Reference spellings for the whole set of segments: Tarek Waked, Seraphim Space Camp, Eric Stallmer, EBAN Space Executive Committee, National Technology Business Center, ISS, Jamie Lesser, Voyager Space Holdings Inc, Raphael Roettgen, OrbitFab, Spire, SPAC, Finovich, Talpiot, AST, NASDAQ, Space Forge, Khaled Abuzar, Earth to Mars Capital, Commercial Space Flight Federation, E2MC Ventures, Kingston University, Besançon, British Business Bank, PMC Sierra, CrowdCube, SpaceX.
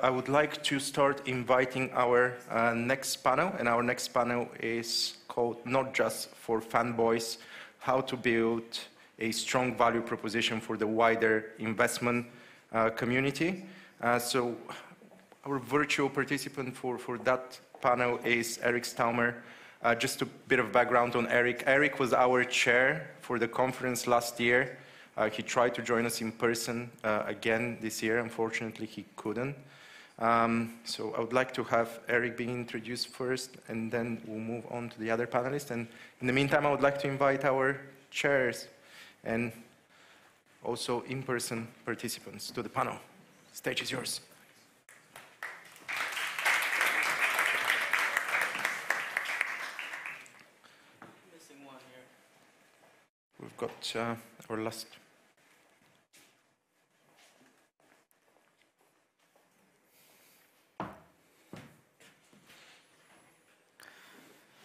I would like to start inviting our next panel, and our next panel is called Not Just for Fanboys, How to Build a Strong Value Proposition for the Wider Investment Community. So our virtual participant for that panel is Eric Stallmer. Just a bit of background on Eric. Eric was our chair for the conference last year. He tried to join us in person again this year. Unfortunately, he couldn't. So I would like to have Eric being introduced first, and then we'll move on to the other panelists. And in the meantime, I would like to invite our chairs and also in-person participants to the panel. Stage is yours. Missing one here. We've got our last.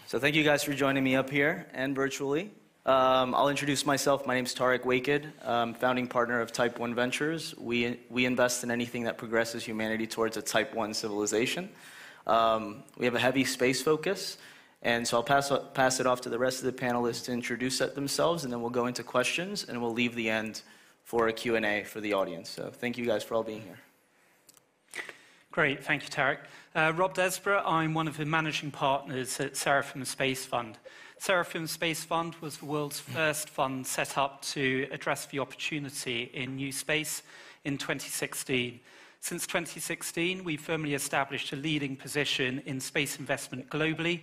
So thank you guys for joining me up here and virtually. I'll introduce myself. My name's Tarek Waked, founding partner of Type One Ventures. We invest in anything that progresses humanity towards a Type One civilization. We have a heavy space focus, and so I'll pass it off to the rest of the panelists to introduce themselves, and then we'll go into questions, and we'll leave the end for a Q&A for the audience. So thank you guys for all being here. Great, thank you, Tarek. Rob Desborough, I'm one of the managing partners at Seraphim Space Fund. Seraphim Space Fund was the world's first fund set up to address the opportunity in new space in 2016. Since 2016, we've firmly established a leading position in space investment globally.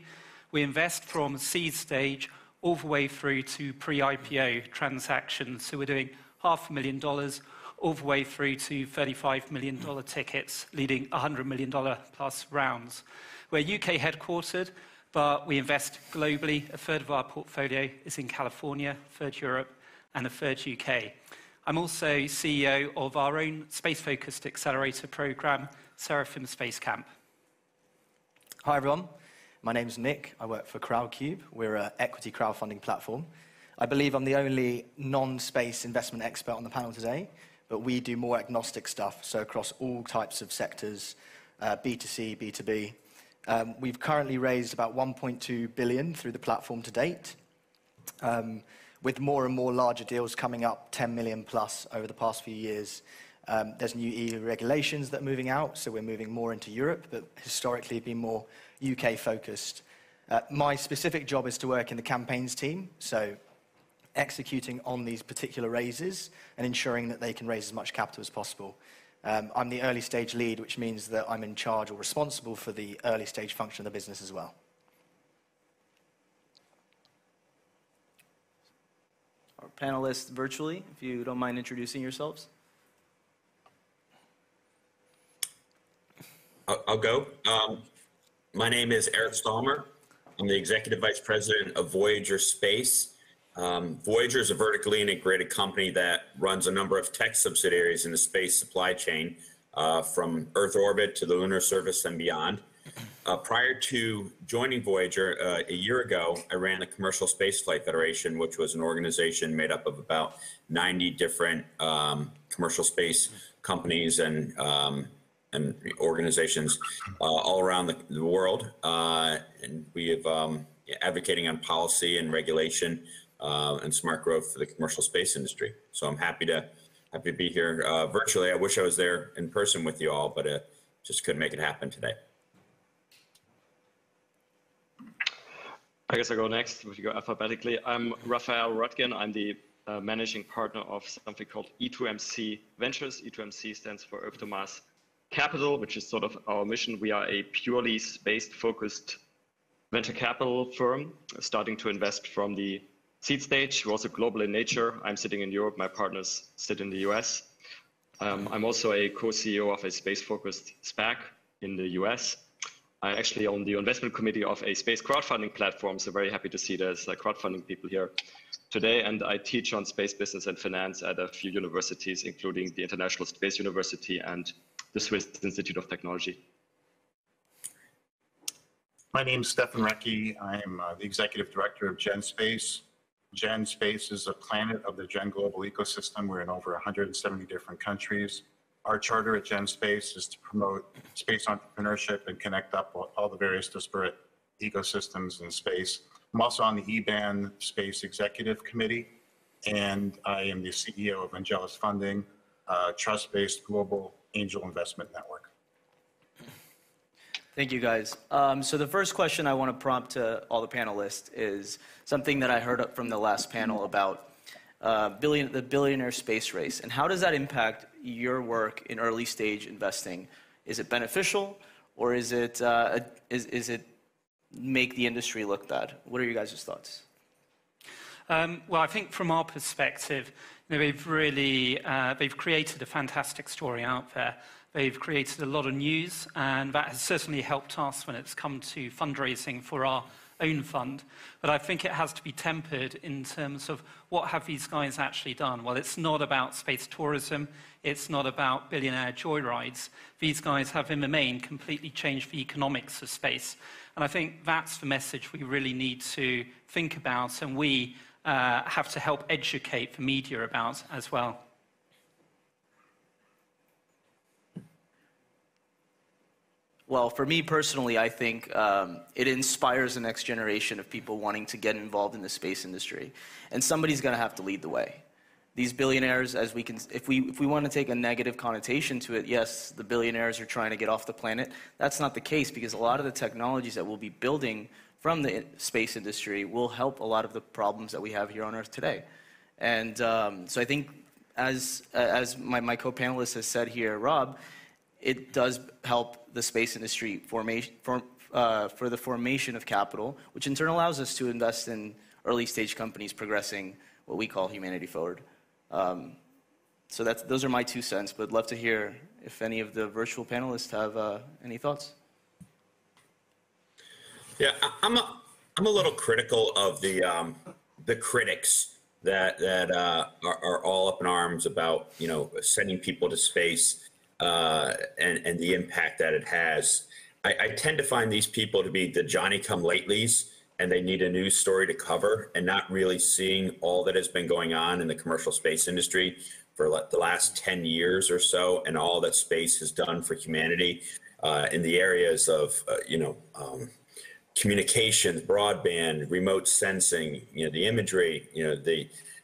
We invest from seed stage all the way through to pre-IPO transactions. So we're doing $500,000 all the way through to $35 million tickets, leading $100 million plus rounds. We're UK headquartered, but we invest globally. A third of our portfolio is in California, a third Europe, and a third UK. I'm also CEO of our own space-focused accelerator program, Seraphim Space Camp. Hi, everyone. My name's Nick. I work for CrowdCube. We're an equity crowdfunding platform. I believe I'm the only non-space investment expert on the panel today, but we do more agnostic stuff, so across all types of sectors, B2C, B2B. We've currently raised about 1.2 billion through the platform to date, with more and more larger deals coming up, 10 million plus over the past few years. There's new EU regulations that are moving out, so we're moving more into Europe, but historically been more UK focused. My specific job is to work in the campaigns team, so executing on these particular raises and ensuring that they can raise as much capital as possible. I'm the early stage lead, which means that I'm in charge or responsible for the early stage function of the business as well. Our panelists virtually, if you don't mind introducing yourselves. I'll go. My name is Eric Stallmer. I'm the Executive Vice President of Voyager Space. Voyager is a vertically integrated company that runs a number of tech subsidiaries in the space supply chain, from Earth orbit to the lunar surface and beyond. Prior to joining Voyager a year ago, I ran the Commercial Space Flight Federation, which was an organization made up of about 90 different commercial space companies and organizations all around the world. And we have advocating on policy and regulation and smart growth for the commercial space industry. So I'm happy to be here virtually. I wish I was there in person with you all, but just couldn't make it happen today. I guess I'll go next. If you go alphabetically, I'm Raphael Roettgen. I'm the managing partner of something called E2MC Ventures. E2MC stands for Earth to Mars Capital, which is sort of our mission. We are a purely space-focused venture capital firm, starting to invest from the seed stage. We're also global in nature. I'm sitting in Europe. My partners sit in the US. I'm also a co-CEO of a space-focused SPAC in the US. I actually own the investment committee of a space crowdfunding platform, so very happy to see there's crowdfunding people here today. And I teach on space business and finance at a few universities, including the International Space University and the Swiss Institute of Technology. My name's Stefan Reckie. I'm the executive director of Genspace. Genspace is a planet of the Gen Global ecosystem. We're in over 170 different countries. Our charter at Genspace is to promote space entrepreneurship and connect up all the various disparate ecosystems in space. I'm also on the EBAN Space Executive Committee, and I am the CEO of Angelus Funding, a trust-based global angel investment network. Thank you, guys. So the first question I want to prompt to all the panelists is something that I heard from the last panel about the billionaire space race, and how does that impact your work in early stage investing? Is it beneficial, or is it make the industry look bad? What are you guys' thoughts? Well, I think from our perspective, you know, they've really they've created a fantastic story out there. They've created a lot of news, and that has certainly helped us when it's come to fundraising for our own fund, but I think it has to be tempered in terms of what have these guys actually done. Well, it's not about space tourism, it's not about billionaire joyrides. These guys have in the main completely changed the economics of space, and I think that's the message we really need to think about, and we have to help educate the media about as well. Well, for me personally, I think it inspires the next generation of people wanting to get involved in the space industry, and somebody's going to have to lead the way. These billionaires, as we can, if we want to take a negative connotation to it, yes, the billionaires are trying to get off the planet. That's not the case, because a lot of the technologies that we'll be building from the space industry will help a lot of the problems that we have here on Earth today. And so I think, as my co-panelist has said here, Rob, it does help the space industry for the formation of capital, which in turn allows us to invest in early stage companies progressing what we call humanity forward. So those are my 2 cents, but love to hear if any of the virtual panelists have any thoughts. Yeah, I'm a little critical of the critics that are all up in arms about, you know, sending people to space. And the impact that it has. I tend to find these people to be the Johnny-come-latelys, and they need a news story to cover, and not really seeing all that has been going on in the commercial space industry for the last 10 years or so, and all that space has done for humanity in the areas of communications, broadband, remote sensing, you know, the imagery, you know,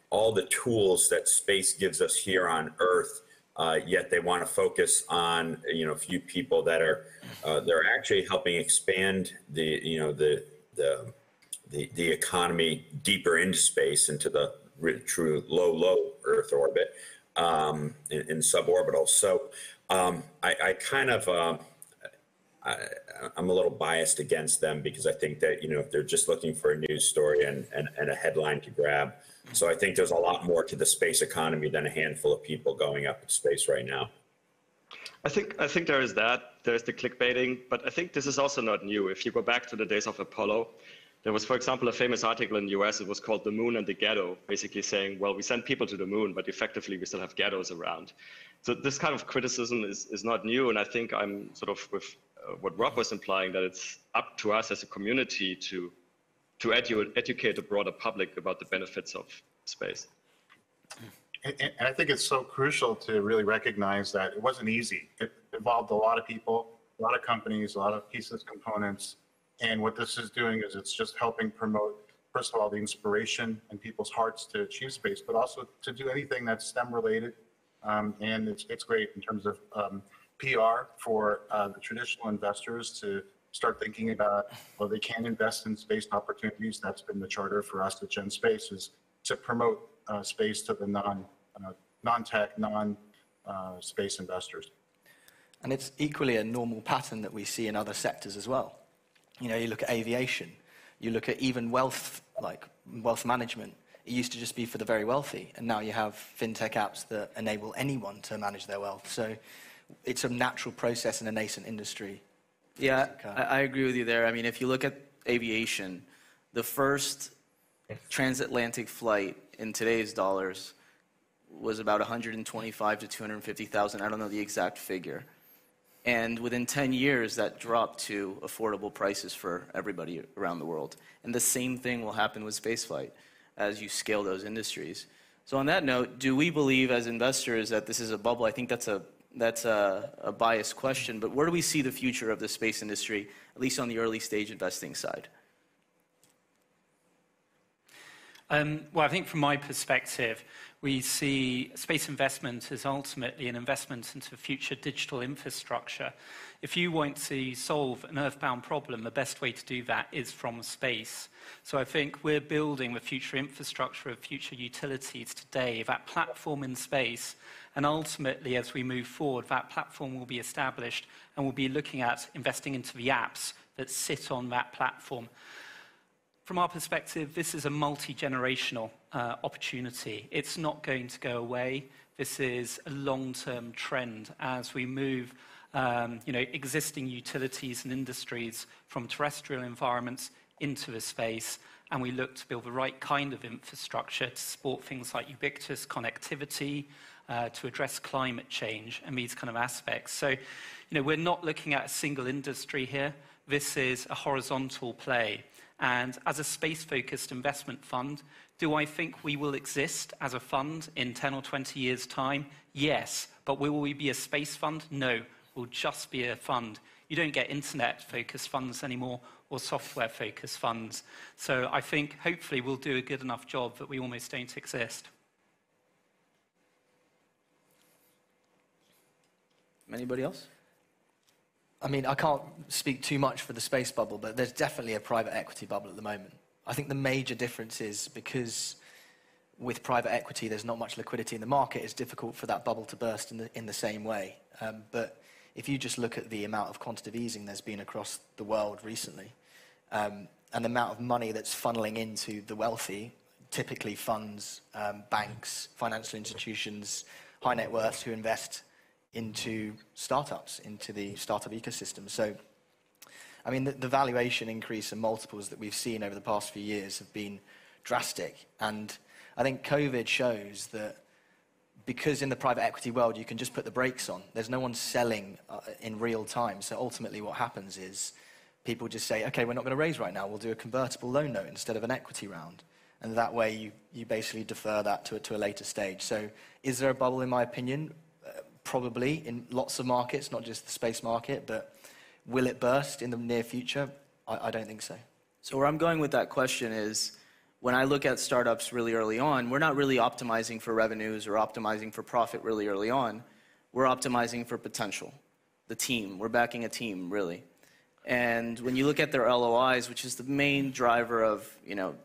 all the tools that space gives us here on Earth. Yet they want to focus on, you know, a few people that are they're actually helping expand the, you know, the economy deeper into space, into the true low Earth orbit in suborbital. So I'm a little biased against them, because I think that, you know, if they're just looking for a news story and a headline to grab. So I think there's a lot more to the space economy than a handful of people going up in space right now. I think there is that. There's the clickbaiting, but I think this is also not new. If you go back to the days of Apollo, there was, for example, a famous article in the US. It was called "The Moon and the Ghetto," basically saying, well, we send people to the moon, but effectively we still have ghettos around. So this kind of criticism is not new, and I think I'm sort of with what Rob was implying, that it's up to us as a community to educate the broader public about the benefits of space. And I think it's so crucial to really recognize that it wasn't easy. It involved a lot of people, a lot of companies, a lot of pieces, components. And what this is doing is it's just helping promote, first of all, the inspiration in people's hearts to achieve space, but also to do anything that's STEM related. And it's great in terms of PR for the traditional investors to start thinking about, well, they can invest in space opportunities. That's been the charter for us at Genspace, is to promote space to the non-tech, non-space investors. And it's equally a normal pattern that we see in other sectors as well. You know, you look at aviation, you look at even wealth, like wealth management. It used to just be for the very wealthy, and now you have fintech apps that enable anyone to manage their wealth. So it's a natural process in a nascent industry. Yeah, I agree with you there. I mean, if you look at aviation, the first transatlantic flight in today's dollars was about 125 to 250,000. I don't know the exact figure. And within 10 years, that dropped to affordable prices for everybody around the world. And the same thing will happen with spaceflight as you scale those industries. So on that note, do we believe as investors that this is a bubble? I think that's a that's a biased question, but where do we see the future of the space industry, at least on the early stage investing side? Well, I think from my perspective, we see space investment as ultimately an investment into future digital infrastructure. If you want to solve an earthbound problem, the best way to do that is from space. So I think we're building the future infrastructure of future utilities today, that platform in space, and ultimately as we move forward, that platform will be established and we'll be looking at investing into the apps that sit on that platform. From our perspective, this is a multi-generational opportunity. It's not going to go away. This is a long-term trend as we move existing utilities and industries from terrestrial environments into the space, and we look to build the right kind of infrastructure to support things like ubiquitous connectivity, to address climate change and these kind of aspects. So, we're not looking at a single industry here. This is a horizontal play. And as a space-focused investment fund, do I think we will exist as a fund in 10 or 20 years' time? Yes. But will we be a space fund? No. We'll just be a fund. You don't get internet-focused funds anymore or software-focused funds. So I think hopefully we'll do a good enough job that we almost don't exist. Anybody else? I mean, I can't speak too much for the space bubble, but there's definitely a private equity bubble at the moment. I think the major difference is because with private equity, there's not much liquidity in the market. It's difficult for that bubble to burst in the same way. But if you just look at the amount of quantitative easing there's been across the world recently, and the amount of money that's funneling into the wealthy, typically funds, banks, financial institutions, high net worths who invest into startups, into the startup ecosystem. So, I mean, the valuation increase and multiples that we've seen over the past few years have been drastic. And I think COVID shows that because in the private equity world, you can just put the brakes on. There's no one selling in real time. So ultimately what happens is people just say, okay, we're not gonna raise right now. We'll do a convertible loan note instead of an equity round. And that way you basically defer that to a later stage. So is there a bubble? In my opinion, probably in lots of markets, not just the space market, but will it burst in the near future? I don't think so. So where I'm going with that question is, when I look at startups really early on, we're not really optimizing for revenues or optimizing for profit really early on. We're optimizing for potential, the team. We're backing a team, really. And when you look at their LOIs, which is the main driver of,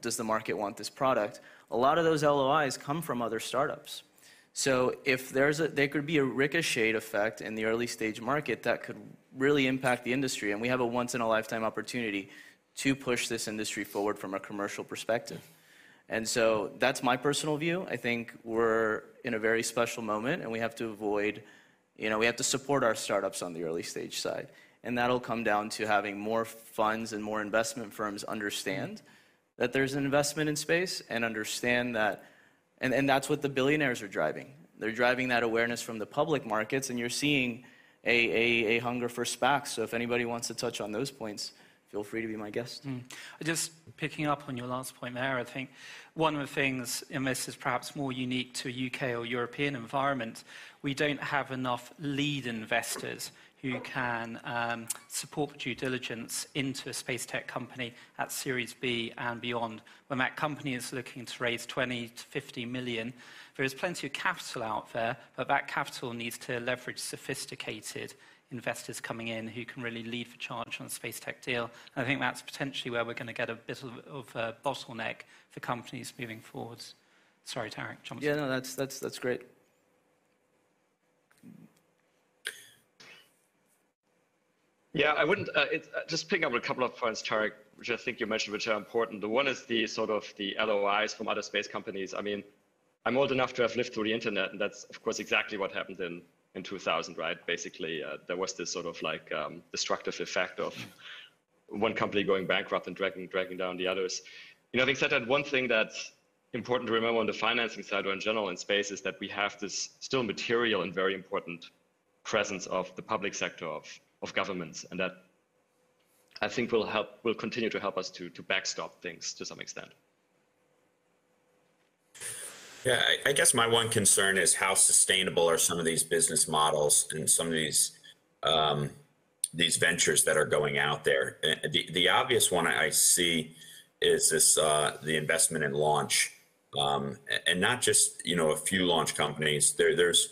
does the market want this product? A lot of those LOIs come from other startups. So if there could be a ricochet effect in the early stage market that could really impact the industry, and we have a once in a lifetime opportunity to push this industry forward from a commercial perspective. And so that's my personal view. I think we're in a very special moment, and we have to avoid, we have to support our startups on the early stage side. And that'll come down to having more funds and more investment firms understand that there's an investment in space and understand that. And that's what the billionaires are driving. They're driving that awareness from the public markets, and you're seeing a hunger for SPACs. So if anybody wants to touch on those points, feel free to be my guest. Just picking up on your last point there, I think one of the things, and this is perhaps more unique to a UK or European environment, we don't have enough lead investors who can support due diligence into a space tech company at Series B and beyond. When that company is looking to raise 20 to 50 million, there is plenty of capital out there, but that capital needs to leverage sophisticated investors coming in who can really lead the charge on a space tech deal. And I think that's potentially where we're gonna get a bit of a bottleneck for companies moving forwards. Sorry, Tarek, Johnson. Yeah, no, that's great. Yeah, I wouldn't, just picking up a couple of points, Tarek, which I think you mentioned, which are important. The one is the sort of the LOIs from other space companies. I mean, I'm old enough to have lived through the internet, and that's, of course, exactly what happened in 2000, right? Basically, there was this sort of like destructive effect of one company going bankrupt and dragging down the others. Having said that, one thing that's important to remember on the financing side or in general in space is that we have this still material and very important presence of the public sector, of governments, and that I think will continue to help us to backstop things to some extent. Yeah, I guess my one concern is how sustainable are some of these business models and some of these ventures that are going out there. The obvious one I see is this the investment in launch, and not just a few launch companies. There's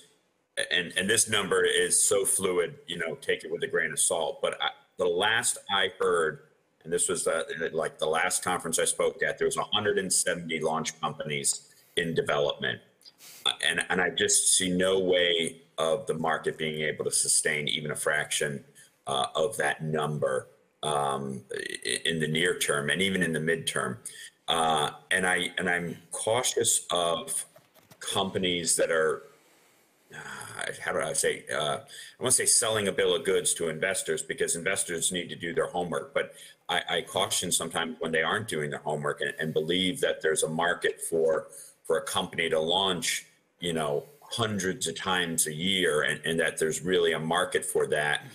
and this number is so fluid, take it with a grain of salt. But the last I heard, and this was like the last conference I spoke at, there was 170 launch companies in development, and I just see no way of the market being able to sustain even a fraction of that number in the near term and even in the midterm. And I'm cautious of companies that are how do I say I want to say selling a bill of goods to investors, because investors need to do their homework. But I caution sometimes when they aren't doing their homework and believe that there's a market for a company to launch, hundreds of times a year, and that there's really a market for that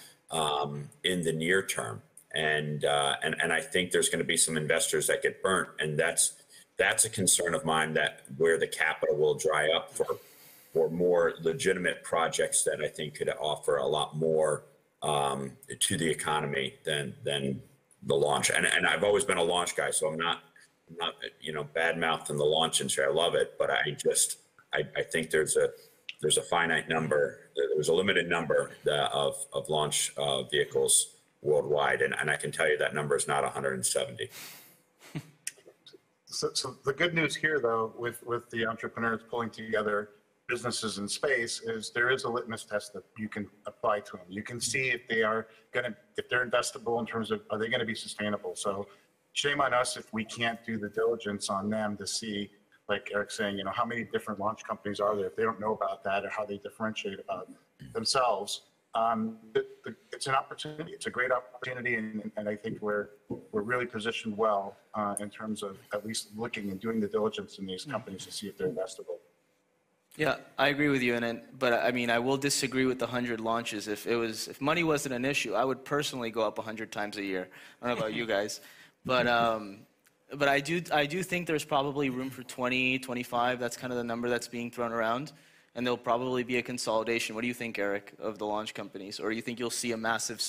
in the near term. And I think there's going to be some investors that get burnt, and that's a concern of mine, that where the capital will dry up for more legitimate projects that I think could offer a lot more to the economy than the launch. And I've always been a launch guy, so I'm not bad mouthing the launch industry. I love it, but I think there's a finite number. There's a limited number of launch vehicles worldwide, and I can tell you that number is not 170. So the good news here, though, with the entrepreneurs pulling together businesses in space, is there is a litmus test that you can apply to them. You can see if they are if they're investable in terms of are they going to be sustainable. So shame on us if we can't do the diligence on them to see, like Eric's saying, how many different launch companies are there if they don't know about that, or how they differentiate about themselves. It's an opportunity. It's a great opportunity, and I think we're really positioned well in terms of at least looking and doing the diligence in these companies to see if they're investable. Yeah, I agree with you, but I mean, I will disagree with the 100 launches. If money wasn't an issue, I would personally go up 100 times a year. I don't know about you guys. But I do think there's probably room for 20, 25. That's kind of the number that's being thrown around, and there'll probably be a consolidation. What do you think, Eric, of the launch companies, or do you think you'll see a massive,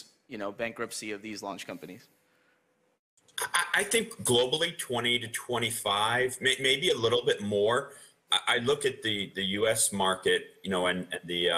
bankruptcy of these launch companies? I think globally 20 to 25, maybe a little bit more. I look at the U.S. market, and the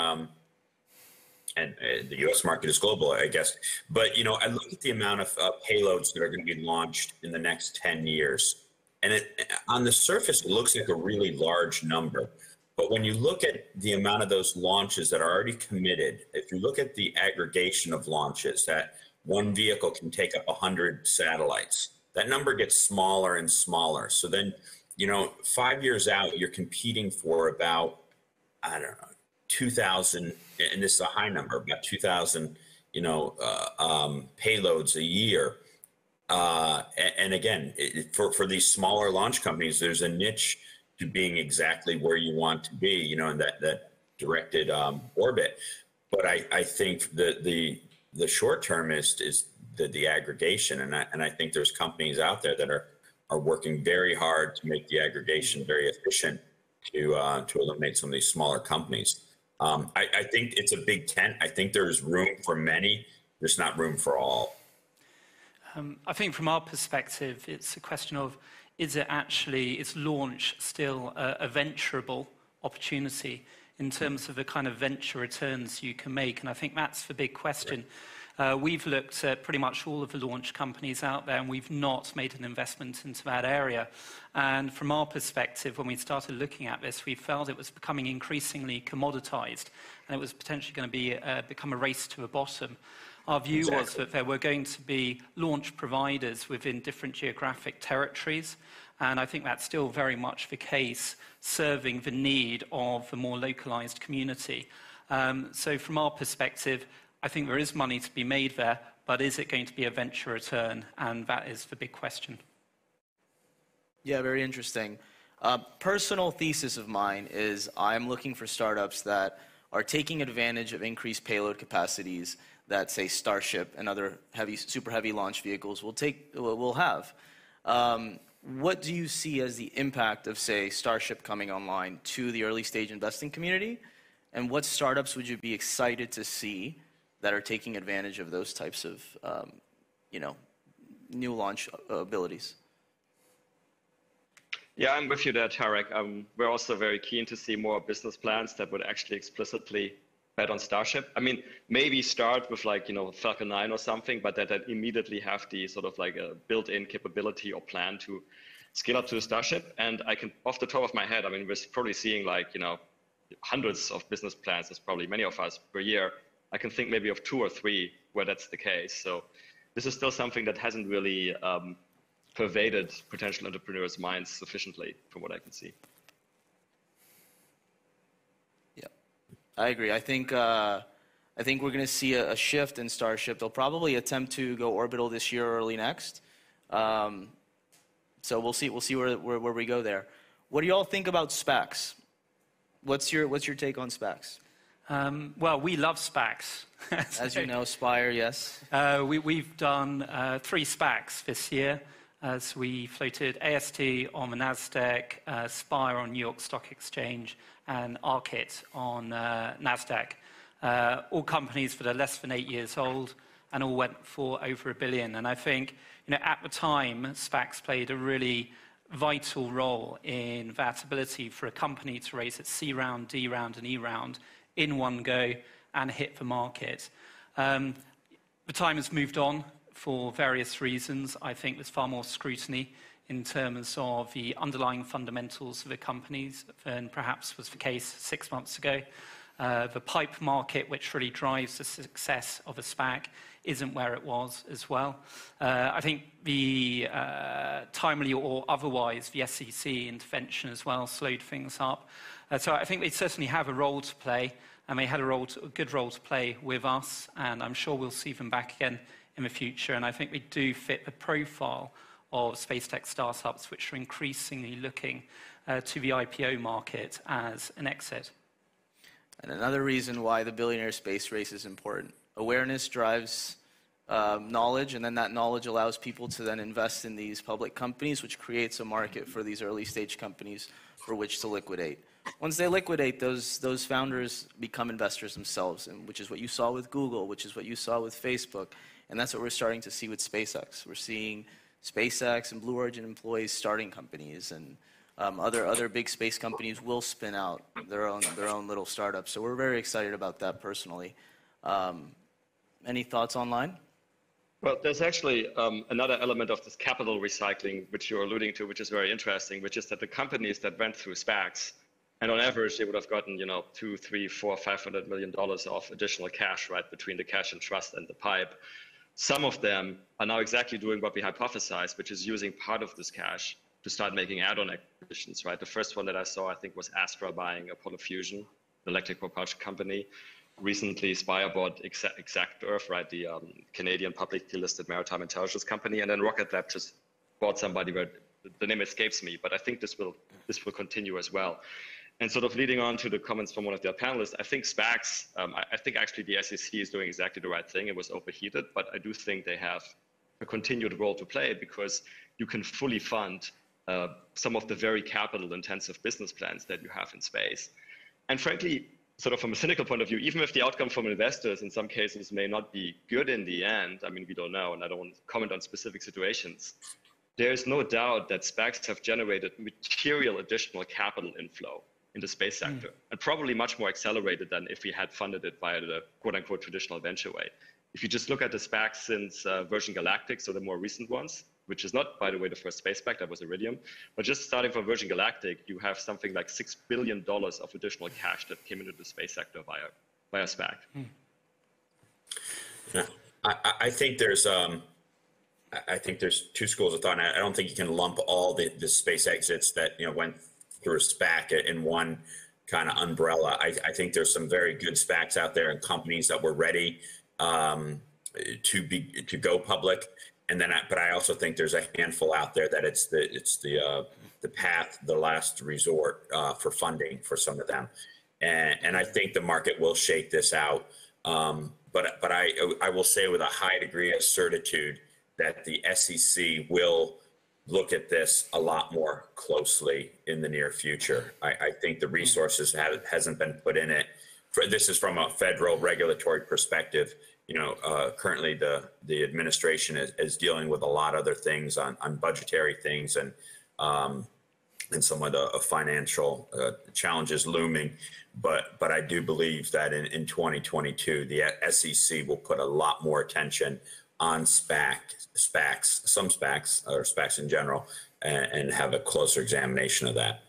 U.S. market is global, I guess. But, I look at the amount of payloads that are going to be launched in the next 10 years. And on the surface, it looks like a really large number. But when you look at the amount of those launches that are already committed, if you look at the aggregation of launches, that one vehicle can take up 100 satellites, that number gets smaller and smaller. So then, 5 years out, you're competing for about, I don't know, 2,000, and this is a high number, about 2,000, payloads a year. And again, for these smaller launch companies, there's a niche to being exactly where you want to be, in that directed orbit. But I think the short term is the aggregation, and I think there's companies out there that are working very hard to make the aggregation very efficient to eliminate some of these smaller companies. I think it's a big tent. I think there's room for many. There's not room for all. I think from our perspective, it's a question of, is launch still a venturable opportunity in terms of the kind of venture returns you can make? And I think that's the big question. Right. We've looked at pretty much all of the launch companies out there, and we've not made an investment into that area. And from our perspective, when we started looking at this, we felt it was becoming increasingly commoditized, and it was potentially going to become a race to the bottom. Our view Exactly. was that there were going to be launch providers within different geographic territories, and I think that's still very much the case, serving the need of a more localized community. So from our perspective, I think there is money to be made there, but is it going to be a venture return? And that is the big question. Yeah, very interesting. Personal thesis of mine is I'm looking for startups that are taking advantage of increased payload capacities that, say, Starship and other super heavy launch vehicles will have. what do you see as the impact of, say, Starship coming online to the early stage investing community? And what startups would you be excited to see that are taking advantage of those types of, you know, new launch abilities? Yeah, I'm with you there, Tarek. We're also very keen to see more business plans that would actually explicitly bet on Starship. I mean, maybe start with like, you know, Falcon 9 or something, but that immediately have the sort of like a built-in capability or plan to scale up to Starship. And I can, off the top of my head, I mean, we're probably seeing like, you know, hundreds of business plans, as probably many of us per year. I can think maybe of 2 or 3 where that's the case. So this is still something that hasn't really pervaded potential entrepreneurs' minds sufficiently, from what I can see. Yeah, I agree. I think we're going to see a shift in Starship. They'll probably attempt to go orbital this year or early next. So we'll see. We'll see where we go there. What do you all think about SPACs? What's your take on SPACs? Well, we love SPACs. So, as you know, Spire, yes. We've done 3 SPACs this year. As we floated AST on the NASDAQ, Spire on New York Stock Exchange, and Arkit on NASDAQ. All companies that are less than 8 years old, and all went for over $1 billion. And I think, you know, at the time, SPACs played a really vital role in that ability for a company to raise its C round, D round, and E round in one go and hit the market. The time has moved on. For various reasons, I think there's far more scrutiny in terms of the underlying fundamentals of the companies than perhaps was the case 6 months ago. The PIPE market, which really drives the success of a SPAC, isn't where it was as well. I think the timely or otherwise, the SEC intervention as well slowed things up. So I think they certainly have a role to play, and they had a good role to play with us, and I'm sure we'll see them back again in the future. And I think we do fit the profile of space tech startups, which are increasingly looking to the IPO market as an exit. And another reason why the billionaire space race is important. Awareness drives knowledge, and then that knowledge allows people to then invest in these public companies, which creates a market for these early stage companies for which to liquidate. Once they liquidate, those founders become investors themselves, and which is what you saw with Google, which is what you saw with Facebook. And that's what we're starting to see with SpaceX. We're seeing SpaceX and Blue Origin employees starting companies, and other big space companies will spin out their own little startups. So we're very excited about that personally. Any thoughts online? Well, there's actually another element of this capital recycling, which you're alluding to, which is very interesting, which is that the companies that went through SPACs, and on average, they would have gotten, you know, $200, $300, $400, $500 million of additional cash, right, between the cash and trust and the PIPE. Some of them are now exactly doing what we hypothesized, which is using part of this cash to start making add-on acquisitions, right? The first one that I saw, I think, was Astra buying Apollo Fusion, the electric propulsion company. Recently, Spire bought Exact Earth, right, the Canadian publicly listed maritime intelligence company. And then Rocket Lab just bought somebody where the name escapes me, but I think this will continue as well. And sort of leading on to the comments from one of the panelists, I think SPACs, I think actually the SEC is doing exactly the right thing. It was overheated, but I do think they have a continued role to play, because you can fully fund some of the very capital-intensive business plans that you have in space. And frankly, sort of from a cynical point of view, even if the outcome from investors in some cases may not be good in the end, I mean, we don't know, and I don't want to comment on specific situations, there is no doubt that SPACs have generated material additional capital inflow in the space sector, and probably much more accelerated than if we had funded it via the quote-unquote traditional venture way. If you just look at the SPACs since Virgin Galactic, so the more recent ones, which is not, by the way, the first space SPAC, that was Iridium, but just starting from Virgin Galactic, you have something like $6 billion of additional cash that came into the space sector via SPAC. I think there's two schools of thought, and I don't think you can lump all the space exits that, you know, went through a SPAC in one kind of umbrella. I think there's some very good SPACs out there and companies that were ready to go public, and then but I also think there's a handful out there that it's the path, the last resort for funding for some of them, and I think the market will shake this out. But I will say with a high degree of certitude that the SEC will look at this a lot more closely in the near future. I think the resources hasn't been put in it. This is from a federal regulatory perspective. You know, currently the administration is dealing with a lot of other things on budgetary things and some of the financial challenges looming. But I do believe that in 2022, the SEC will put a lot more attention on SPACs, some SPACs or SPACs in general, and have a closer examination of that.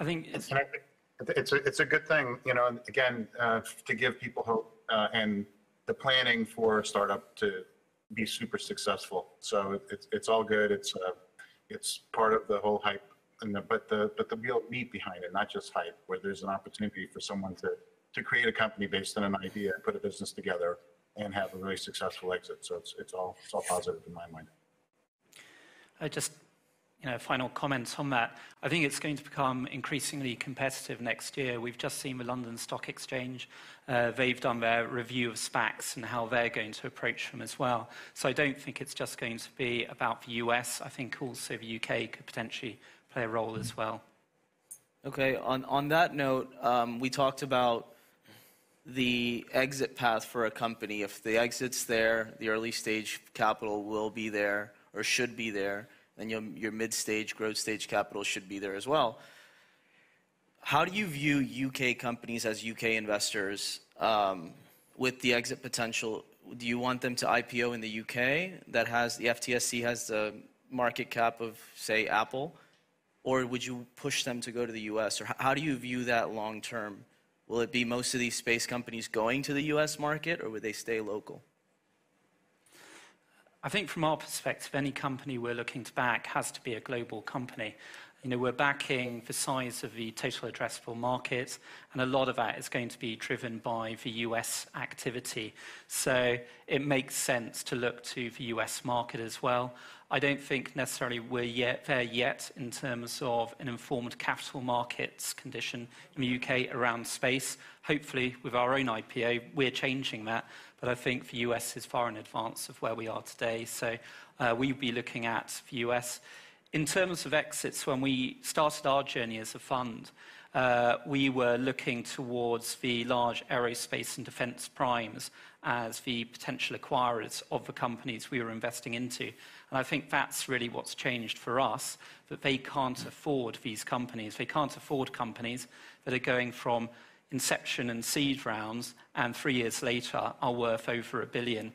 I think it's a good thing, you know, and again, to give people hope and the planning for a startup to be super successful. So it's all good. It's part of the whole hype, and but the real meat behind it, not just hype, where there's an opportunity for someone to create a company based on an idea and put a business together and have a really successful exit. So it's all positive in my mind. I just, you know, final comments on that. I think it's going to become increasingly competitive next year. We've just seen the London Stock Exchange. They've done their review of SPACs and how they're going to approach them as well. So I don't think it's just going to be about the US. I think also the UK could potentially play a role as well. Okay, on that note, we talked about the exit path for a company. If the exit's there, the early stage capital will be there or should be there, and your mid-stage, growth stage capital should be there as well. How do you view UK companies as UK investors with the exit potential? Do you want them to IPO in the UK that has, the FTSE has the market cap of, say, Apple, or would you push them to go to the US? Or how do you view that long term? Will it be most of these space companies going to the US market, or would they stay local? I think from our perspective, any company we're looking to back has to be a global company. You know, we're backing the size of the total addressable market, and a lot of that is going to be driven by the US activity. So it makes sense to look to the US market as well. I don't think necessarily we're there yet in terms of an informed capital markets condition in the UK around space. Hopefully, with our own IPO, we're changing that. But I think the US is far in advance of where we are today. So we'll be looking at the US. In terms of exits, when we started our journey as a fund, we were looking towards the large aerospace and defense primes as the potential acquirers of the companies we were investing into. And I think that's really what's changed for us, that they can't afford these companies. They can't afford companies that are going from inception and seed rounds and 3 years later are worth over $1 billion.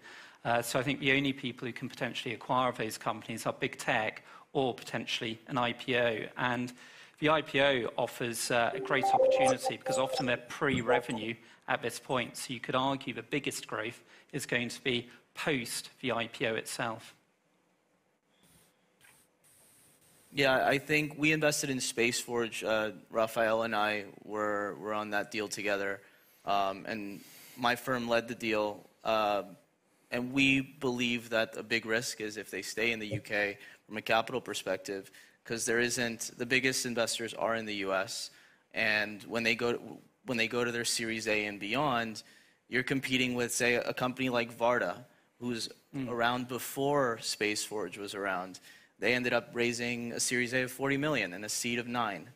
So I think the only people who can potentially acquire those companies are big tech or potentially an IPO. And the IPO offers a great opportunity because often they're pre-revenue at this point. So you could argue the biggest growth is going to be post the IPO itself. Yeah, I think we invested in Space Forge. Raphael and I were on that deal together. And my firm led the deal. And we believe that a big risk is if they stay in the UK from a capital perspective, because there isn't, the biggest investors are in the US, and when they go to their Series A and beyond, you're competing with, say, a company like Varda, who's around before Space Forge was around. They ended up raising a Series A of 40 million and a seed of 9.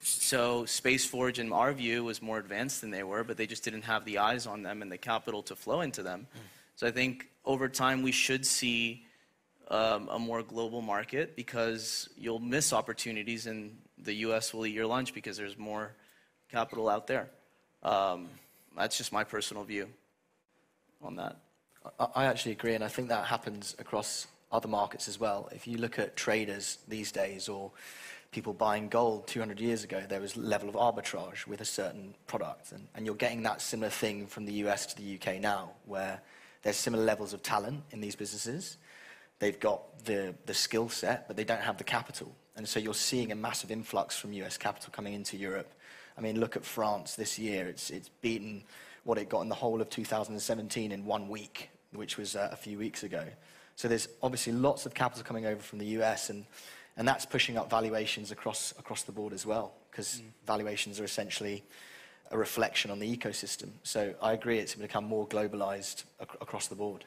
So Space Forge, in our view, was more advanced than they were, but they just didn't have the eyes on them and the capital to flow into them. So I think over time we should see a more global market, because you'll miss opportunities and the US will eat your lunch because there's more capital out there. That's just my personal view on that. I actually agree, and I think that happens across other markets as well. If you look at traders these days or people buying gold 200 years ago, there was a level of arbitrage with a certain product, and you're getting that similar thing from the US to the UK now, where there's similar levels of talent in these businesses. They've got the skill set, but they don't have the capital. And so you're seeing a massive influx from US capital coming into Europe. I mean, look at France this year. It's beaten what it got in the whole of 2017 in 1 week, which was a few weeks ago. So there's obviously lots of capital coming over from the US, and that's pushing up valuations across the board as well, because valuations are essentially a reflection on the ecosystem. So I agree, it's become more globalized across the board.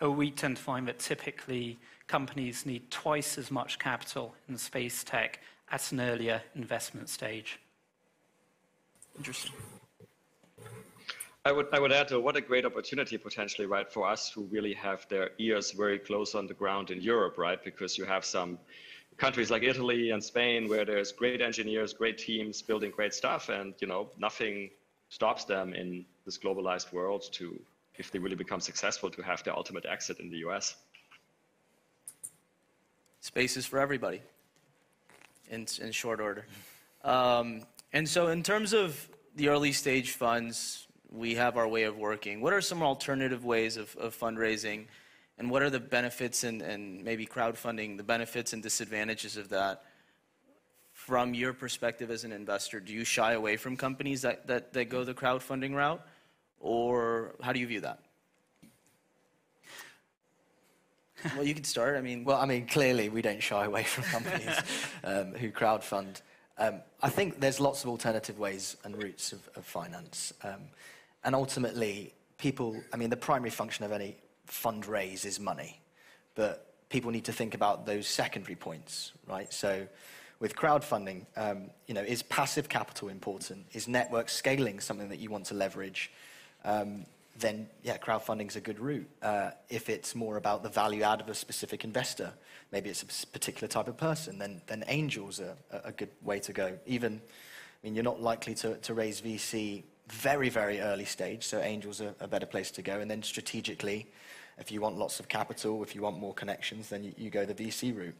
We tend to find that typically companies need twice as much capital in space tech at an earlier investment stage. Interesting. I would add, what a great opportunity potentially, right, for us who really have their ears very close on the ground in Europe, right, because you have some countries like Italy and Spain where there's great engineers, great teams building great stuff, and, you know, nothing stops them in this globalized world to, if they really become successful, to have their ultimate exit in the US. Space is for everybody, in short order. And so in terms of the early stage funds, we have our way of working. What are some alternative ways of fundraising, and what are the benefits and maybe crowdfunding, the benefits and disadvantages of that? From your perspective as an investor, do you shy away from companies that go the crowdfunding route, or how do you view that? Well, you can start. Clearly we don't shy away from companies who crowdfund. I think there's lots of alternative ways and routes of finance. And ultimately, the primary function of any fundraise is money, but people need to think about those secondary points, right? So with crowdfunding, is passive capital important? Is network scaling something that you want to leverage? Then, yeah, crowdfunding is a good route. If it's more about the value add of a specific investor, maybe it's a particular type of person, then angels are a good way to go. You're not likely to raise VC very, very early stage, so angels are a better place to go. And then strategically, if you want lots of capital, if you want more connections, then you go the VC route.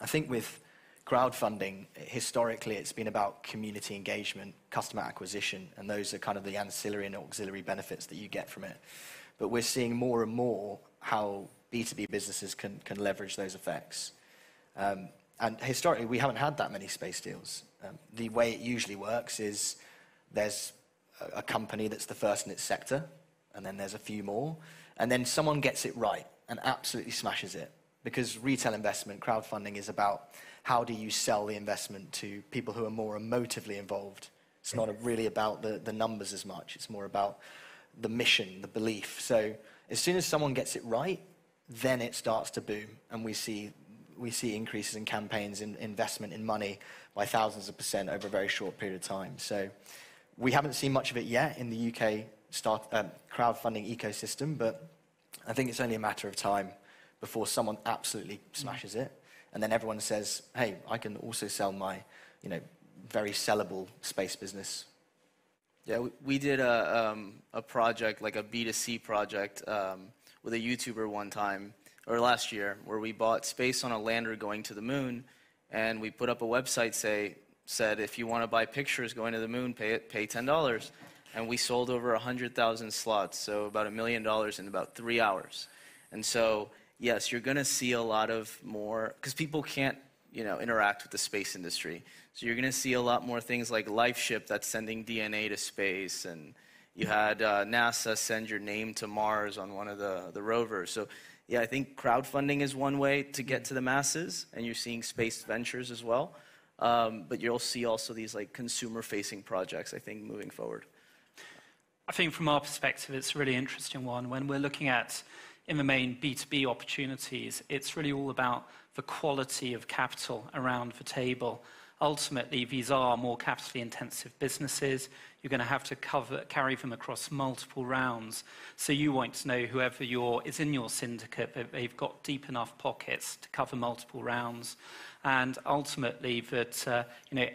I think with crowdfunding, historically, it's been about community engagement, customer acquisition, and those are kind of the ancillary and auxiliary benefits that you get from it. But we're seeing more and more how B2B businesses can leverage those effects. And historically, we haven't had that many space deals. The way it usually works is there's a company that's the first in its sector, and then there's a few more, and then someone gets it right and absolutely smashes it. Because retail investment, crowdfunding is about how do you sell the investment to people who are more emotively involved. It's not really about the numbers as much. It's more about the mission, the belief. So as soon as someone gets it right, then it starts to boom. And we see increases in campaigns, in investment in money by thousands of % over a very short period of time. So we haven't seen much of it yet in the UK crowdfunding ecosystem, but I think it's only a matter of time before someone absolutely smashes it. And then everyone says, hey, I can also sell my, very sellable space business. Yeah, we did a project, like a B2C project with a YouTuber one time, or last year, where we bought space on a lander going to the moon, and we put up a website said, if you want to buy pictures going to the moon, pay $10. And we sold over 100,000 slots, so about $1 million in about 3 hours. And so, yes, you're going to see a lot of more, because people can't, interact with the space industry. So you're going to see a lot more things like LifeShip that's sending DNA to space, and you had NASA send your name to Mars on one of the rovers. So, yeah, I think crowdfunding is one way to get to the masses, and you're seeing space ventures as well. But you'll see also these consumer-facing projects, I think, moving forward. I think from our perspective, it's a really interesting one. When we're looking at, in the main, B2B opportunities, it's really all about the quality of capital around the table. Ultimately, these are more capitally intensive businesses. You're going to have to carry them across multiple rounds. So you want to know whoever is in your syndicate, that they've got deep enough pockets to cover multiple rounds. And ultimately, that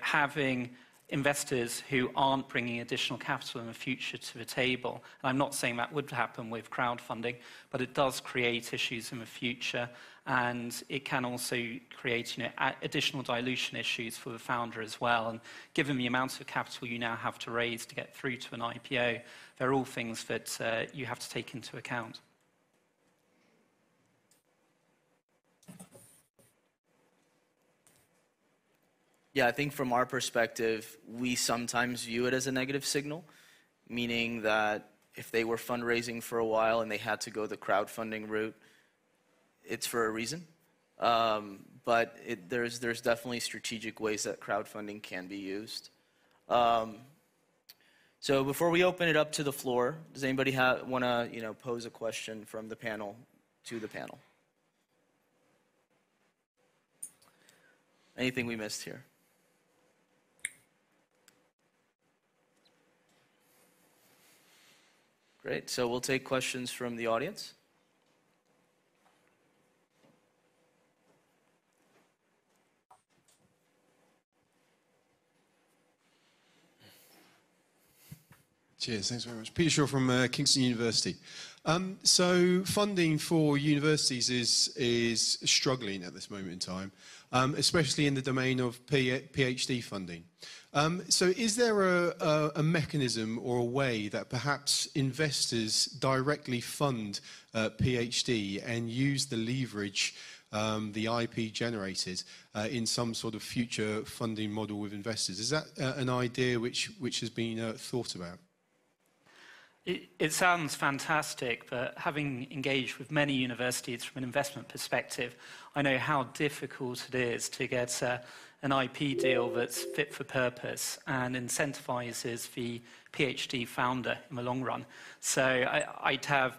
having investors who aren't bringing additional capital in the future to the table. And I'm not saying that would happen with crowdfunding, but it does create issues in the future, and it can also create additional dilution issues for the founder as well. And given the amount of capital you now have to raise to get through to an IPO, they're all things that you have to take into account. Yeah, I think from our perspective, we sometimes view it as a negative signal, meaning that if they were fundraising for a while and they had to go the crowdfunding route, it's for a reason. But there's definitely strategic ways that crowdfunding can be used. So before we open it up to the floor, does anybody want to pose a question from the panel to the panel? Anything we missed here? Great, so we'll take questions from the audience. Cheers, thanks very much. Peter Shaw from Kingston University. So funding for universities is struggling at this moment in time, especially in the domain of PhD funding. So is there a mechanism or a way that perhaps investors directly fund PhD and use the leverage, the IP generated, in some sort of future funding model with investors? Is that an idea which has been thought about? It sounds fantastic, but having engaged with many universities from an investment perspective, I know how difficult it is to get an IP deal that's fit for purpose and incentivizes the PhD founder in the long run. So I'd have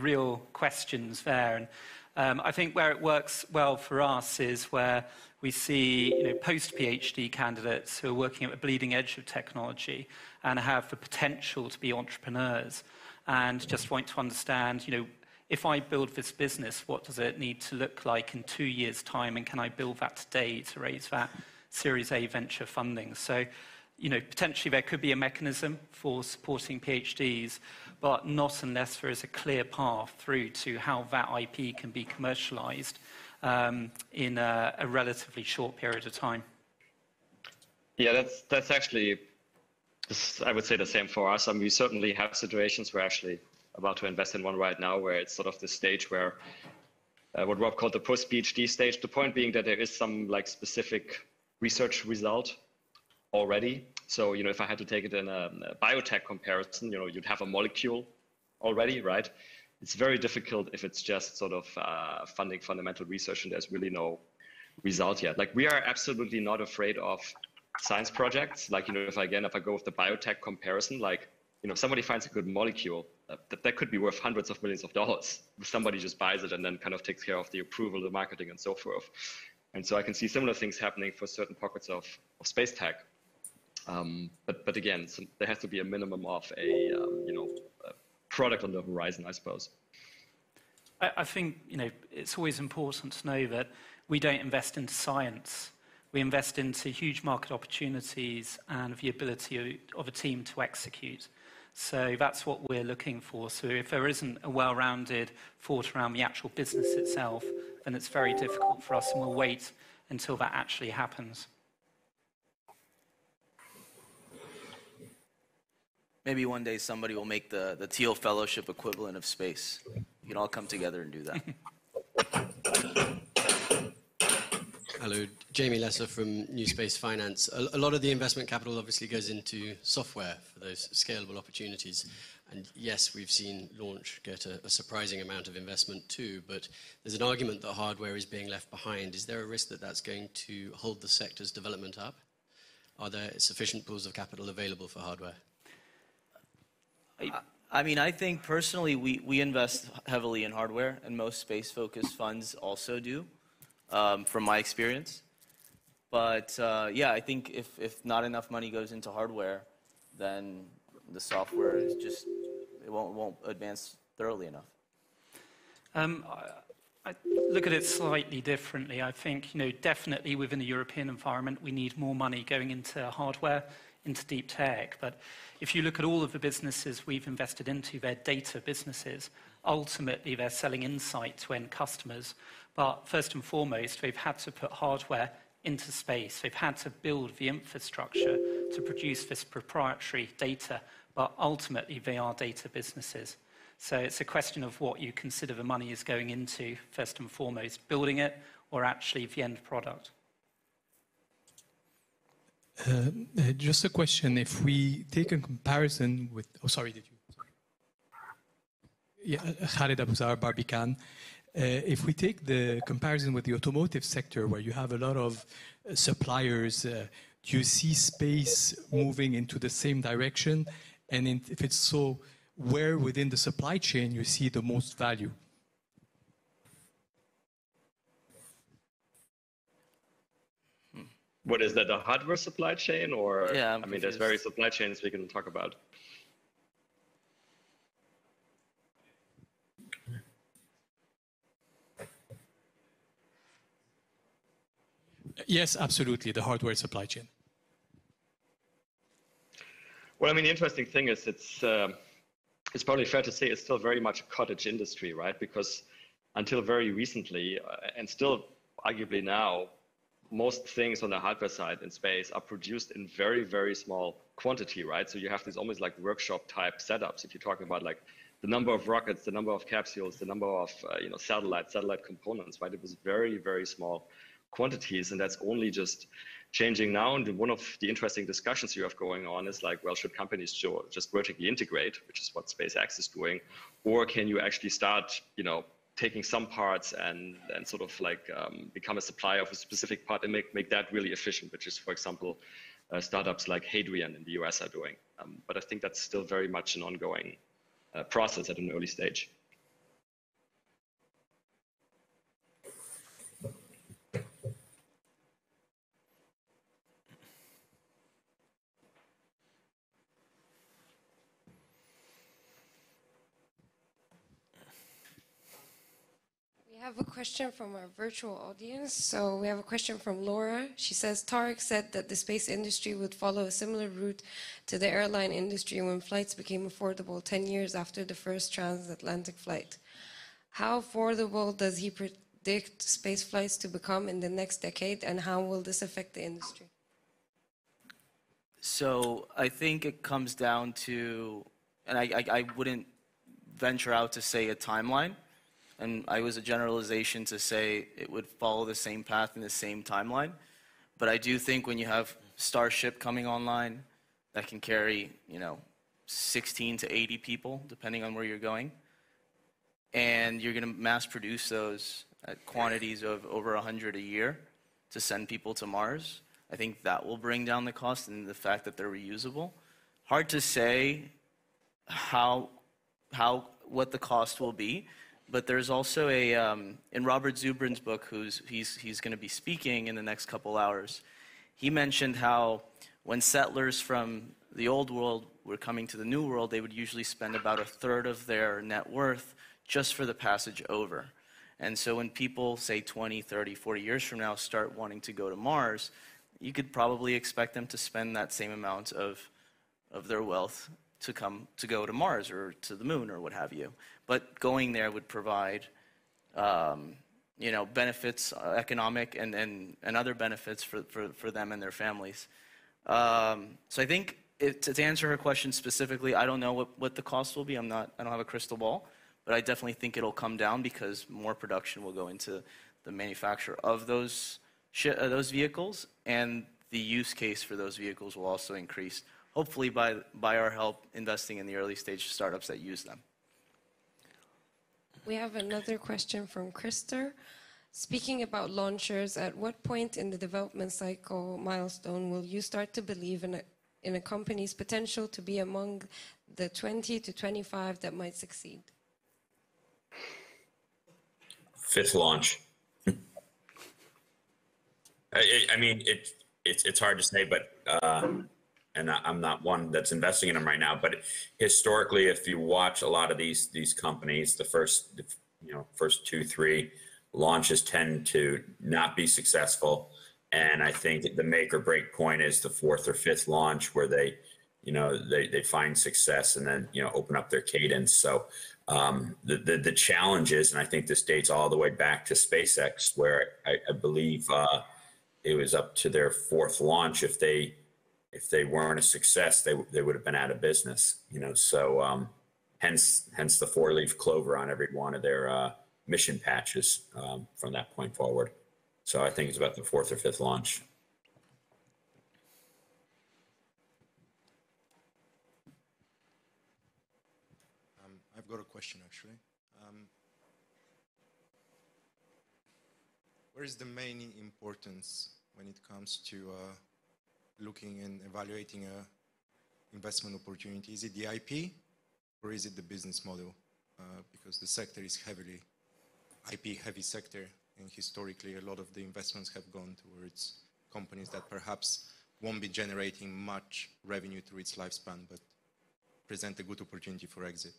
real questions there. And I think where it works well for us is where we see post-PhD candidates who are working at the bleeding edge of technology and have the potential to be entrepreneurs and just want to understand, if I build this business, what does it need to look like in 2 years' time, and can I build that today to raise that Series A venture funding? So, potentially there could be a mechanism for supporting PhDs, but not unless there is a clear path through to how that IP can be commercialized in a relatively short period of time. Yeah, that's actually, I would say, the same for us. I mean, we certainly have situations. We're actually about to invest in one right now where it's sort of the stage where what Rob called the post-PhD stage. The point being that there is some specific research result already. So if I had to take it in a biotech comparison, you'd have a molecule already, right? It's very difficult if it's just sort of funding fundamental research and there's really no result yet. Like, we are absolutely not afraid of science projects. Like, if I go with the biotech comparison, like, somebody finds a good molecule that could be worth hundreds of millions of dollars. Somebody just buys it and then kind of takes care of the approval, the marketing, and so forth. And so I can see similar things happening for certain pockets of space tech. But again, there has to be a minimum of a, product on the horizon, I suppose. I think it's always important to know that we don't invest into science. We invest into huge market opportunities and the ability of a team to execute. So that's what we're looking for. So if there isn't a well-rounded thought around the actual business itself, then it's very difficult for us, and we'll wait until that actually happens. Maybe one day somebody will make the Thiel Fellowship equivalent of space. You can all come together and do that. Hello, Jamie Lesser from New Space Finance. A lot of the investment capital obviously goes into software for those scalable opportunities. And yes, we've seen launch get a surprising amount of investment too, but there's an argument that hardware is being left behind. Is there a risk that that's going to hold the sector's development up? Are there sufficient pools of capital available for hardware? I mean, I think personally we invest heavily in hardware, and most space-focused funds also do, from my experience. But yeah, I think if not enough money goes into hardware, then the software is just, it won't advance thoroughly enough. I look at it slightly differently. I think, definitely within the European environment, we need more money going into hardware, into deep tech. But if you look at all of the businesses we've invested into, they're data businesses. Ultimately, they're selling insight to end customers. But first and foremost, they've had to put hardware into space. They've had to build the infrastructure to produce this proprietary data. But ultimately, they are data businesses. So it's a question of what you consider the money is going into, first and foremost, building it or actually the end product. Just a question. If we take a comparison with, oh, sorry, did you? Sorry. Yeah, Khaled Abuzar, Barbican. If we take the comparison with the automotive sector, where you have a lot of suppliers, do you see space moving into the same direction? And if it's so, where within the supply chain you see the most value? What is that, the hardware supply chain, or? Yeah, I mean, there's various supply chains we can talk about. Yes, absolutely, the hardware supply chain. Well, I mean, the interesting thing is it's probably fair to say it's still very much a cottage industry, right? Because until very recently, and still arguably now, most things on the hardware side in space are produced in very, very small quantity, right? So you have these almost like workshop type setups. If you're talking about like the number of rockets, the number of capsules, the number of satellite components, right? It was very, very small quantities, and that's only just changing now. And one of the interesting discussions you have going on is like, well, should companies just vertically integrate, which is what SpaceX is doing, or can you actually start, taking some parts and sort of like become a supplier of a specific part and make that really efficient, which is, for example, startups like Hadrian in the US are doing. But I think that's still very much an ongoing process at an early stage. I have a question from our virtual audience. So we have a question from Laura. She says, Tarek said that the space industry would follow a similar route to the airline industry when flights became affordable 10 years after the first transatlantic flight. How affordable does he predict space flights to become in the next decade, and how will this affect the industry? So I think it comes down to, and I wouldn't venture out to say a timeline. And I was a generalization to say it would follow the same path in the same timeline. But I do think when you have Starship coming online, that can carry, 16 to 80 people, depending on where you're going. And you're going to mass produce those at quantities of over 100 a year to send people to Mars. I think that will bring down the cost and the fact that they're reusable. Hard to say what the cost will be. But there's also a, in Robert Zubrin's book, he's going to be speaking in the next couple hours, he mentioned how when settlers from the old world were coming to the new world, they would usually spend about a third of their net worth just for the passage over. And so when people, say 20, 30, 40 years from now, start wanting to go to Mars, you could probably expect them to spend that same amount of their wealth to go to Mars or to the moon or what have you. But going there would provide, benefits, economic and other benefits for them and their families. So I think to answer her question specifically, I don't know what the cost will be. I don't have a crystal ball, but I definitely think it'll come down because more production will go into the manufacture of those vehicles, and the use case for those vehicles will also increase, hopefully by our help investing in the early stage startups that use them. We have another question from Krister. Speaking about launchers, at what point in the development cycle milestone will you start to believe in a company's potential to be among the 20 to 25 that might succeed? Fifth launch. I mean, it's hard to say, but and I'm not one that's investing in them right now, but historically, if you watch a lot of these companies, the first 2-3 launches tend to not be successful. And I think the make or break point is the 4th or 5th launch where they find success and then, open up their cadence. So the challenge is, and I think this dates all the way back to SpaceX, where I believe it was up to their 4th launch. If they weren't a success, they would have been out of business, So hence the 4-leaf clover on every one of their mission patches from that point forward. So I think it's about the 4th or 5th launch. I've got a question actually. Where is the main importance when it comes to looking and evaluating investment opportunity? Is it the IP or is it the business model? Because the sector is heavily IP-heavy sector, and historically a lot of the investments have gone towards companies that perhaps won't be generating much revenue through its lifespan, but present a good opportunity for exit.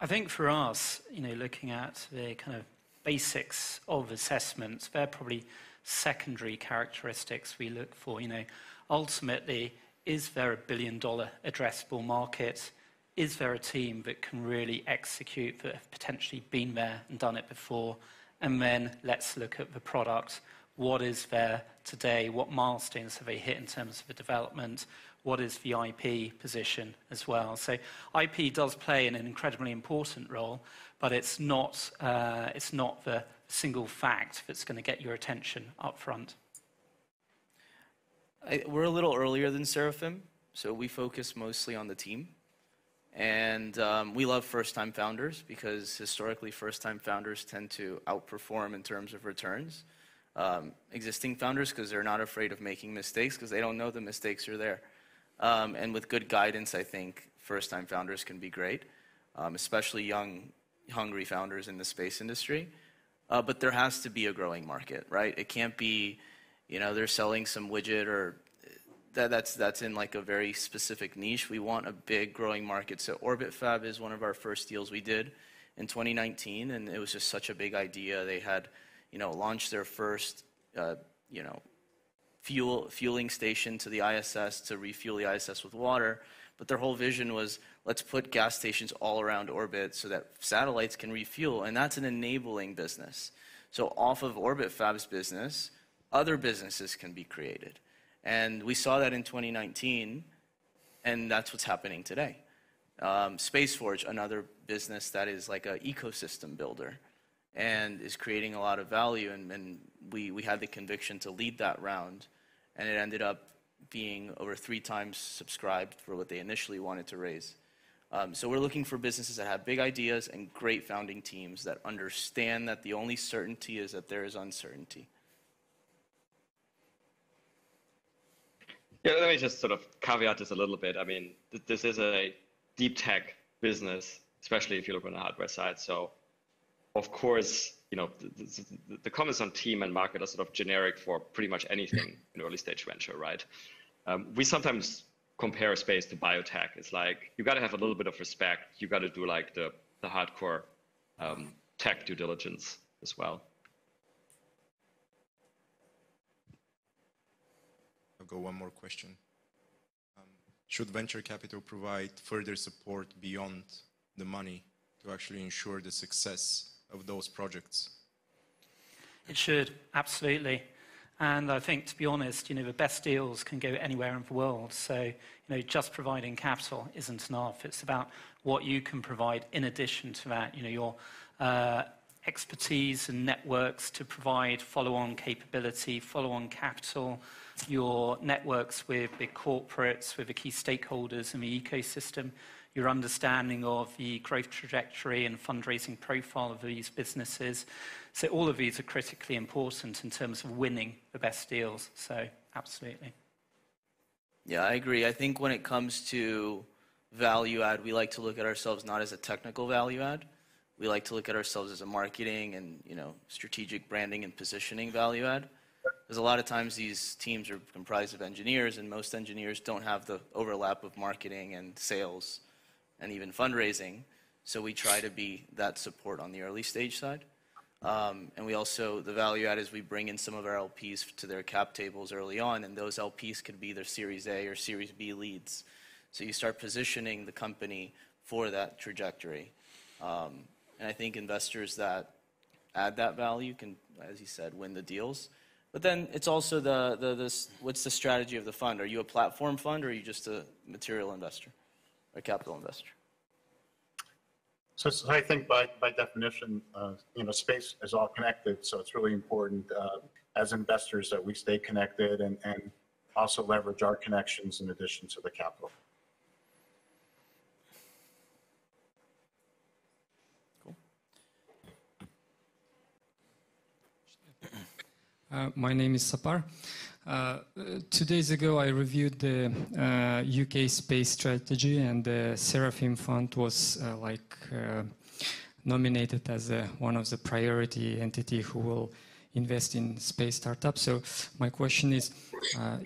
I think for us, you know, looking at the kind of basics of assessments, they're probably secondary characteristics we look for. You know, ultimately, is there a $1 billion addressable market? Is there a team that can really execute, that have potentially been there and done it before? And then let's look at the product. What is there today? What milestones have they hit in terms of the development? What is the IP position as well? So IP does play an incredibly important role, but it's not the single fact that's going to get your attention up front. We're a little earlier than Seraphim, so we focus mostly on the team. And we love first-time founders because historically first-time founders tend to outperform in terms of returns. Existing founders, because they're not afraid of making mistakes because they don't know the mistakes are there. And with good guidance, I think first-time founders can be great, especially young, hungry founders in the space industry. But there has to be a growing market, right? It can't be, you know, they're selling some widget or that's in like a very specific niche. We want a big growing market. So OrbitFab is one of our first deals we did in 2019, and it was just such a big idea. They had, you know, launched their first, you know, fueling station to the ISS to refuel the ISS with water. But their whole vision was, let's put gas stations all around orbit so that satellites can refuel, and that's an enabling business. So off of OrbitFab's business, other businesses can be created. And we saw that in 2019, and that's what's happening today. Space Forge, another business that is like an ecosystem builder and is creating a lot of value, and we had the conviction to lead that round, and it ended up being over 3 times subscribed for what they initially wanted to raise. So we're looking for businesses that have big ideas and great founding teams that understand that the only certainty is that there is uncertainty. Yeah, let me just sort of caveat this a little bit. I mean, this is a deep tech business, especially if you look on the hardware side. So, of course, you know, the comments on team and market are sort of generic for pretty much anything in early stage venture, right? We sometimes compare space to biotech. It's like, you got to have a little bit of respect. You got to do like the hardcore tech due diligence as well. Go one more question. Should venture capital provide further support beyond the money to actually ensure the success of those projects? It should, absolutely. And I think, to be honest, you know, the best deals can go anywhere in the world. So, you know, just providing capital isn't enough. It's about what you can provide in addition to that. You know, your expertise and networks to provide follow-on capability, follow-on capital, your networks with big corporates, with the key stakeholders in the ecosystem, your understanding of the growth trajectory and fundraising profile of these businesses. So all of these are critically important in terms of winning the best deals. So absolutely. Yeah, I agree. I think when it comes to value add, we like to look at ourselves not as a technical value add. We like to look at ourselves as a marketing and, you know, strategic branding and positioning value add. Because a lot of times these teams are comprised of engineers, and most engineers don't have the overlap of marketing and sales and even fundraising. So we try to be that support on the early stage side. And we also, the value add is we bring in some of our LPs to their cap tables early on, and those LPs could be their Series A or Series B leads. So you start positioning the company for that trajectory. And I think investors that add that value can, as he said, win the deals. But then it's also what's the strategy of the fund? Are you a platform fund, or are you just a material investor or capital investor? So I think by definition, you know, space is all connected. So it's really important as investors that we stay connected and also leverage our connections in addition to the capital. My name is Sapar. 2 days ago, I reviewed the UK space strategy, and the Seraphim Fund was nominated as one of the priority entity who will invest in space startups. So my question is,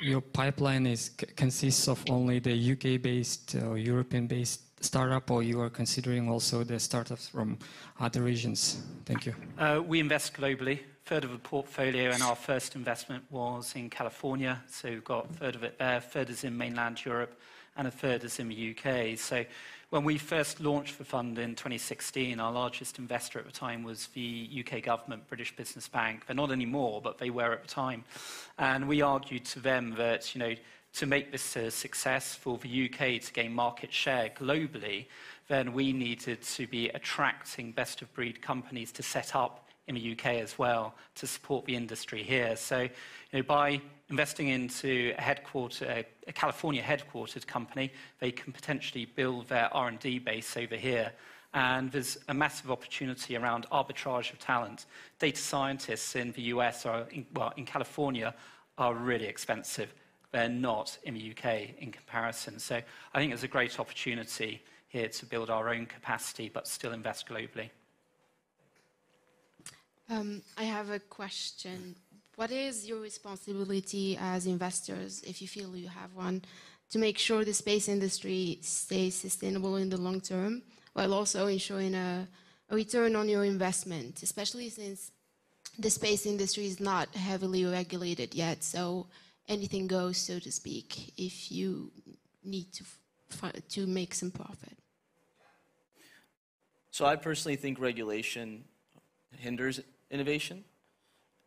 your pipeline consists of only the UK-based or European-based startup, or you are considering also the startups from other regions? Thank you. We invest globally. Third of the portfolio, and our first investment was in California. So we've got a third of it there, a third is in mainland Europe, and a third is in the UK. So when we first launched the fund in 2016, our largest investor at the time was the UK government, British Business Bank. They're not anymore, but they were at the time. And we argued to them that, you know, to make this a success for the UK to gain market share globally, then we needed to be attracting best-of-breed companies to set up in the UK as well to support the industry here. So, you know, by investing into a California headquartered company, they can potentially build their R&D base over here. And there's a massive opportunity around arbitrage of talent. Data scientists in the US, in California, are really expensive. They're not in the UK in comparison. So I think it's a great opportunity here to build our own capacity, but still invest globally. I have a question. What is your responsibility as investors, if you feel you have one, to make sure the space industry stays sustainable in the long term, while also ensuring a return on your investment, especially since the space industry is not heavily regulated yet, so anything goes, so to speak, if you need to make some profit? So I personally think regulation hinders innovation,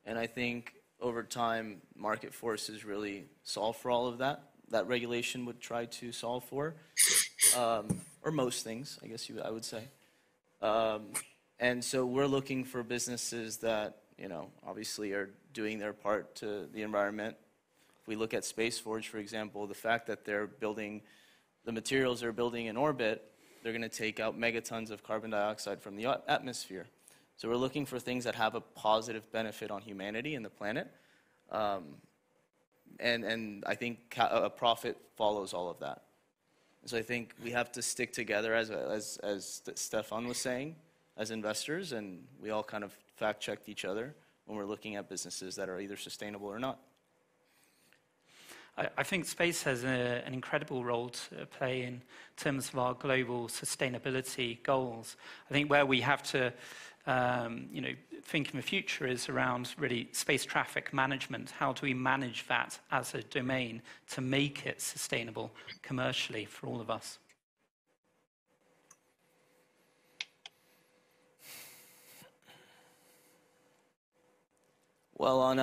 and I think over time market forces really solve for all of that regulation would try to solve for, or most things, I guess I would say. And so we're looking for businesses that, you know, obviously are doing their part to the environment. If we look at Space Forge, for example, the fact that they're building the materials they're building in orbit, they're going to take out megatons of carbon dioxide from the atmosphere. So we're looking for things that have a positive benefit on humanity and the planet. And I think a profit follows all of that. So I think we have to stick together, as Stefan was saying, as investors, and we all kind of fact-checked each other when we're looking at businesses that are either sustainable or not. I think space has an incredible role to play in terms of our global sustainability goals. I think where we have to think in the future is around really space traffic management. How do we manage that as a domain to make it sustainable commercially for all of us? Well, on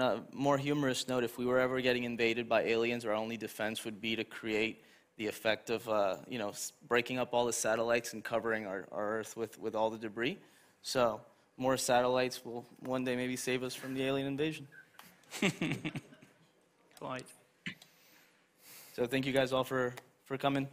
a more humorous note, if we were ever getting invaded by aliens, our only defense would be to create the effect of breaking up all the satellites and covering our Earth with all the debris. So more satellites will one day maybe save us from the alien invasion. Right. So thank you guys all for coming.